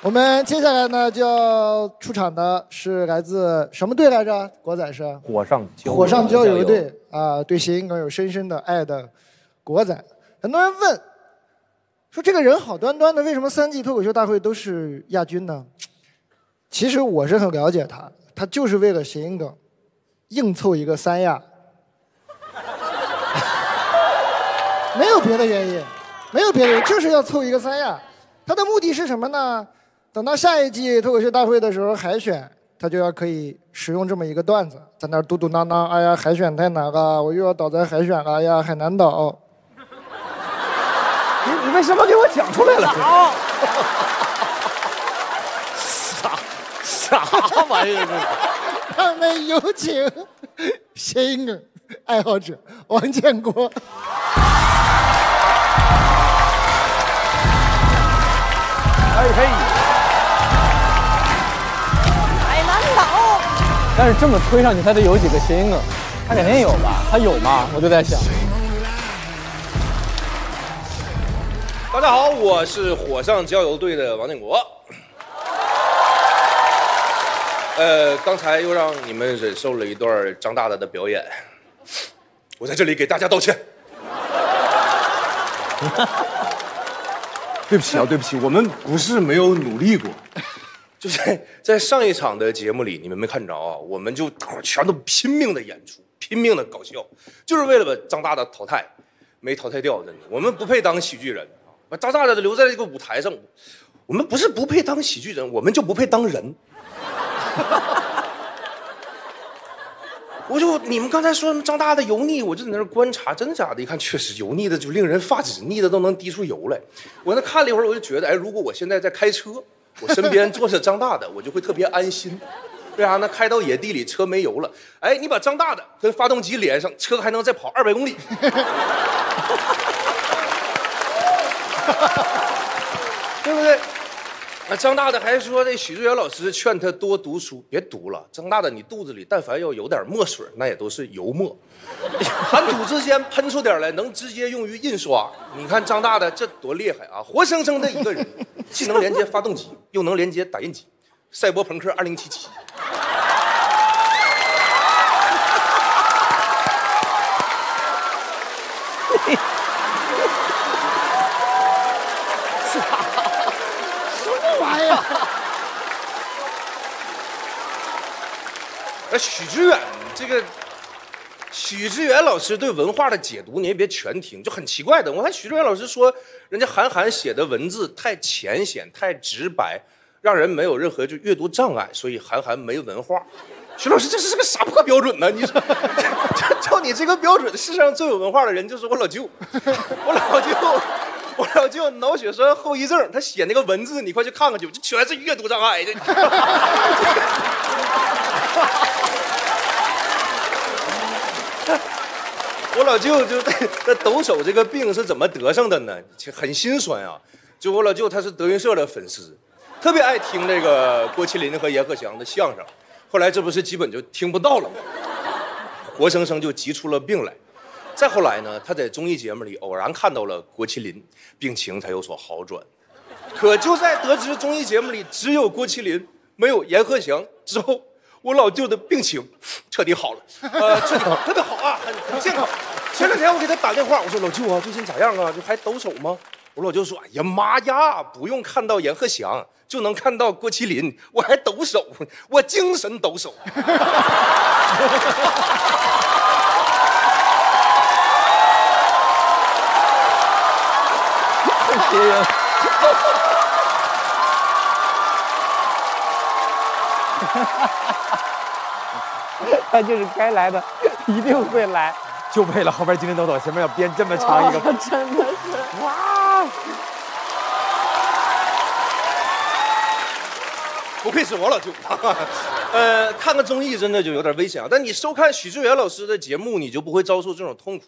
我们接下来呢就要出场的是来自什么队来着？国仔是火上浇油队啊，对谐音梗有深深的爱的国仔。很多人问说这个人好端端的，为什么3季脱口秀大会都是亚军呢？其实我是很了解他，他就是为了谐音梗硬凑一个3亚，没有别的原因，没有别的原因，就是要凑一个3亚。他的目的是什么呢？等到下一季脱口秀大会的时候海选，他就要可以使用这么一个段子，在那儿嘟嘟囔囔，哎呀海选太难了，我又要倒在海选了，哎呀海南岛。你为什么给我讲出来了？啥玩意儿？让我们有请谐音梗爱好者王建国。哎嘿，海南岛。但是这么推上去，他得有几个谐音梗，他肯定有吧？他有吗？我就在想。大家好，我是火上浇油队的王建国。刚才又让你们忍受了一段张大大的表演，我在这里给大家道歉。对不起啊，对不起，我们不是没有努力过，就是在上一场的节目里，你们没看着啊，我们就全都拼命的演出，拼命的搞笑，就是为了把张大大淘汰，没淘汰掉，真的，我们不配当喜剧人，把张大大留在这个舞台上，我们不是不配当喜剧人，我们就不配当人。你们刚才说张大大油腻，我就在那儿观察，真假的，一看确实油腻的就令人发指，腻的都能滴出油来。我那看了一会儿，我就觉得，哎，如果我现在在开车，我身边坐着张大大，我就会特别安心。为啥呢？开到野地里，车没油了，哎，你把张大大跟发动机连上，车还能再跑200公里。对不对？那张大大还说，这许志远老师劝他多读书，别读了。张大大，你肚子里但凡要有点墨水，那也都是油墨，含吐之间喷出点来，能直接用于印刷。你看张大大这多厉害啊！活生生的一个人，既能连接发动机，又能连接打印机，赛博朋克2077。许知远老师对文化的解读，你也别全听，就很奇怪的。我看许知远老师说，人家韩寒写的文字太浅显、太直白，让人没有任何就阅读障碍，所以韩寒没文化。许老师，这是个啥破标准呢？你说，照你这个标准，世上最有文化的人就是我老舅。我老舅脑血栓后遗症，他写那个文字，你快去看看去，这全是阅读障碍。我老舅就那抖手这个病是怎么得上的呢？很心酸啊！就我老舅他是德云社的粉丝，特别爱听这个郭麒麟和阎鹤祥的相声，后来这不是基本就听不到了吗？活生生就急出了病来。再后来呢，他在综艺节目里偶然看到了郭麒麟，病情才有所好转。可就在得知综艺节目里只有郭麒麟没有阎鹤祥之后，我老舅的病情彻底好了，彻底好，特别好啊，很健康。前2天我给他打电话，我说老舅啊，最近咋样啊？就还抖手吗？我老舅说，哎呀妈呀，不用看到阎鹤祥就能看到郭麒麟，我还抖手，我精神抖手。他就是该来的一定会来，就为了后边精神抖擞，前面要编这么长一个，真的是哇！不愧是我老舅。看个综艺真的就有点危险啊。但你收看许志远老师的节目，你就不会遭受这种痛苦，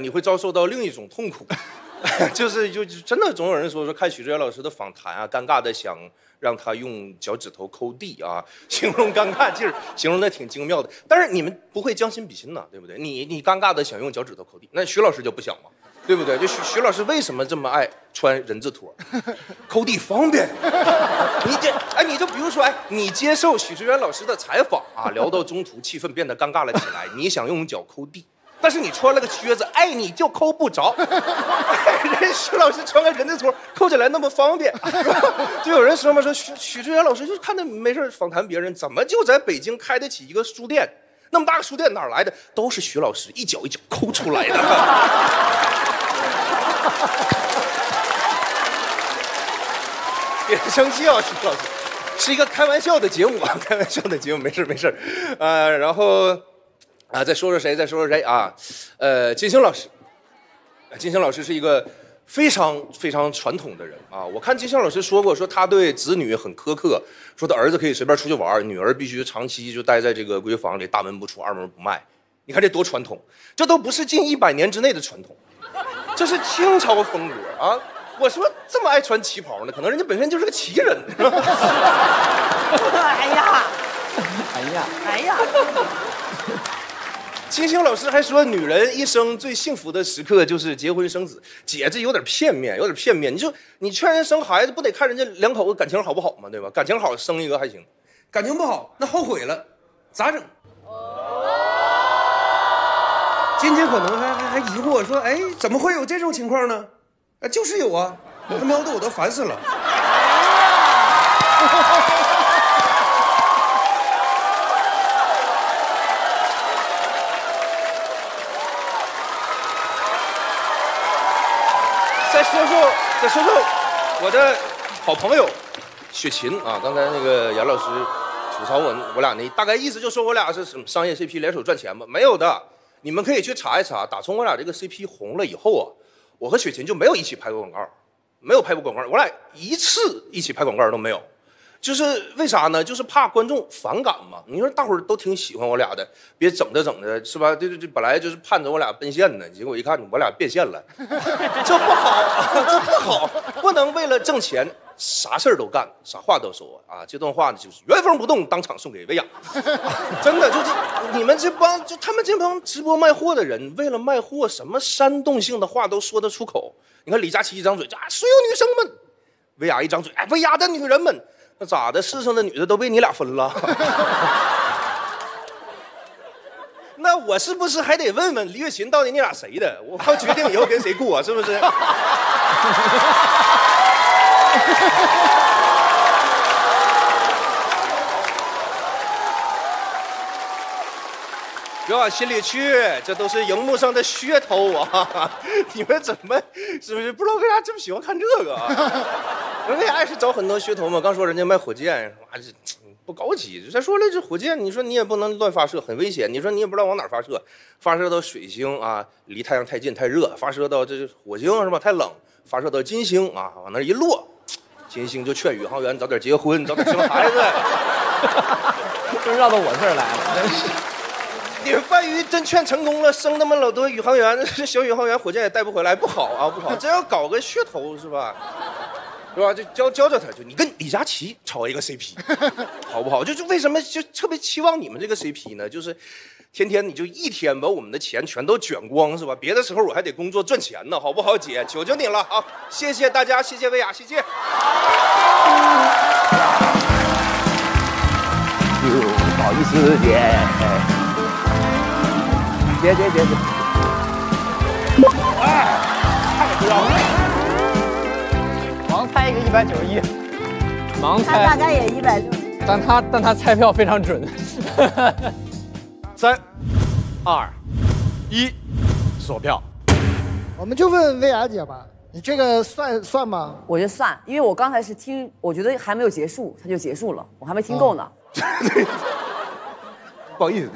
你会遭受到另一种痛苦。就真的总有人说看许知远老师的访谈啊，尴尬的想让他用脚趾头抠地啊，形容尴尬劲儿，形容的挺精妙的。但是你们不会将心比心呐，对不对？你尴尬的想用脚趾头抠地，那许老师就不想嘛。对不对？就徐老师为什么这么爱穿人字拖？抠地方便。你就比如说，你接受许知远老师的采访啊，聊到中途气氛变得尴尬了起来，你想用脚抠地。 但是你穿了个靴子，哎，你就抠不着。人徐老师穿个人字拖，抠起来那么方便。就有人说嘛，说许知远老师就看着没事访谈别人，怎么就在北京开得起一个书店？那么大个书店哪来的？都是徐老师一脚一脚抠出来的。别生气啊，徐老师，是一个开玩笑的节目啊，开玩笑的节目，没事没事。然后。 啊，再说说谁啊？金星老师，金星老师是一个非常非常传统的人啊。我看金星老师说过，说他对子女很苛刻，说他儿子可以随便出去玩，女儿必须长期就待在这个闺房里，大门不出，二门不迈。你看这多传统，这都不是近100年之内的传统，这是清朝风格啊。我说这么爱穿旗袍呢，可能人家本身就是个旗人。哎呀，哎呀，哎呀！ 金星老师还说，女人一生最幸福的时刻就是结婚生子。姐，这有点片面，有点片面。你劝人生孩子，不得看人家两口子感情好不好嘛，对吧？感情好生一个还行，感情不好那后悔了，咋整？今天可能还疑惑说，哎，怎么会有这种情况呢？啊，就是有啊，他瞄得我都烦死了。再说说我的好朋友雪琴啊，刚才那个严老师吐槽我俩呢，大概意思就说我俩是什么商业 CP 联手赚钱吧？没有的，你们可以去查一查。打从我俩这个 CP 红了以后啊，我和雪琴就没有一起拍过广告，没有拍过广告，我俩一次一起拍广告都没有。就是为啥呢？就是怕观众反感嘛。你说大伙儿都挺喜欢我俩的，别整着是吧？对，本来就是盼着我俩奔现呢，结果一看我俩变现了，这不好，这不好，不能为了挣钱啥事儿都干，啥话都说啊。这段话呢就是原封不动，当场送给薇娅。真的就是你们这帮他们这帮直播卖货的人，为了卖货什么煽动性的话都说得出口。你看李佳琦一张嘴，啊，所有女生们；薇娅一张嘴，哎，薇娅的女人们。 那咋的？世上的女的都被你俩分了？那我是不是还得问问李雪琴到底你俩谁的？我要决定以后跟谁过、啊，是不是？别往心里去，这都是荧幕上的噱头啊！你们怎么是不是不知道为啥这么喜欢看这个啊？人家爱是找很多噱头嘛，刚说人家卖火箭，哇，这不高级。再说了，这火箭，你说你也不能乱发射，很危险。你说你也不知道往哪发射，发射到水星啊，离太阳太近太热；发射到这火星是吧，太冷；发射到金星啊，往那一落，金星就劝宇航员早点结婚，早点生孩子。就绕到我这儿来了，真是。 你们万一真劝成功了，生那么老多宇航员，这小宇航员火箭也带不回来，不好啊，不好！真要搞个噱头是吧？是吧？就教他，就你跟李佳琦炒一个 CP， 好不好？就为什么就特别期望你们这个 CP 呢？就是天天你就一天把我们的钱全都卷光是吧？别的时候我还得工作赚钱呢，好不好？姐，求求你了啊！谢谢大家，谢谢薇娅，谢谢。不好意思，姐。 别！哎，太不要了！盲猜一个191，盲猜大概也160，但他猜票非常准。3、2、1，锁票。我们就问薇娅姐吧，你这个算吗？我觉得算，因为我刚才是听，我觉得还没有结束，他就结束了，我还没听够呢。不好意思。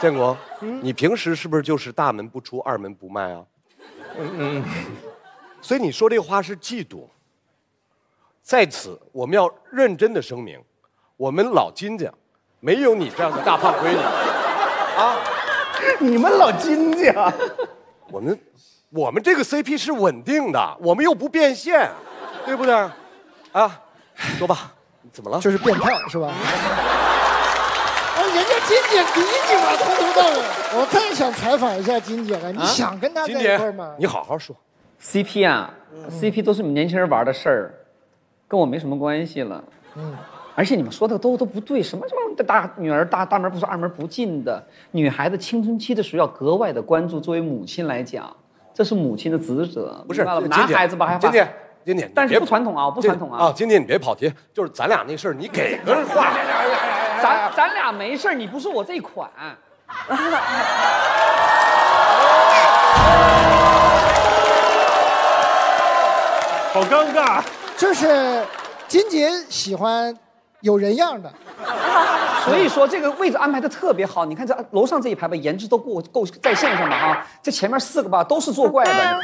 建国，你平时是不是就是大门不出二门不迈啊？所以你说这话是嫉妒。在此，我们要认真的声明，我们老金家没有你这样的大胖闺女啊！你们老金家，我们这个 CP 是稳定的，我们又不变现，对不对？啊，说吧，怎么了？就是变胖是吧？人家。金姐比你嘛，从头到尾。我再想采访一下金姐了，你想跟她在一块吗？你好好说。CP 啊、，CP 都是你们年轻人玩的事儿，跟我没什么关系了。嗯。而且你们说的都不对，什么什么大女儿大门不出二门不进的，女孩子青春期的时候要格外的关注。作为母亲来讲，这是母亲的职责。不是男孩子吧？还金姐。金姐，但是不传统啊，我不传统啊！啊，金姐，你别跑题，就是咱俩那事儿，你给个话。咱俩没事儿，你不是我这款。好尴尬。就是金姐喜欢有人样的，所以说这个位置安排的特别好。你看这楼上这一排吧，颜值都够在线上的啊，这前面4个吧都是作怪的，你看。